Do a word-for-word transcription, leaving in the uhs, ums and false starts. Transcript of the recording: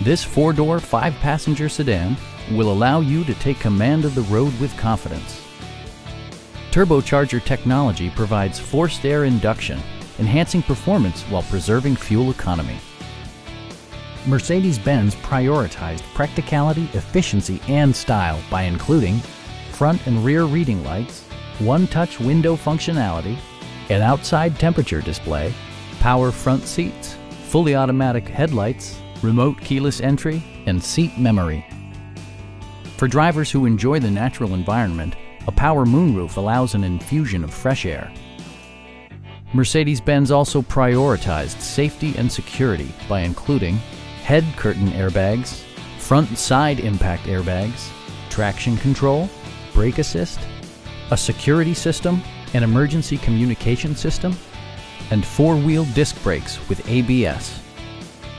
This four-door, five-passenger sedan will allow you to take command of the road with confidence. Turbocharger technology provides forced air induction, enhancing performance while preserving fuel economy. Mercedes-Benz prioritized practicality, efficiency, and style by including front and rear reading lights, one-touch window functionality, an outside temperature display, power front seats, fully automatic headlights, remote keyless entry, and seat memory. For drivers who enjoy the natural environment, a power moonroof allows an infusion of fresh air. Mercedes-Benz also prioritized safety and security by including head curtain airbags, front and side impact airbags, traction control, brake assist, a security system, an emergency communication system, and four-wheel disc brakes with A B S.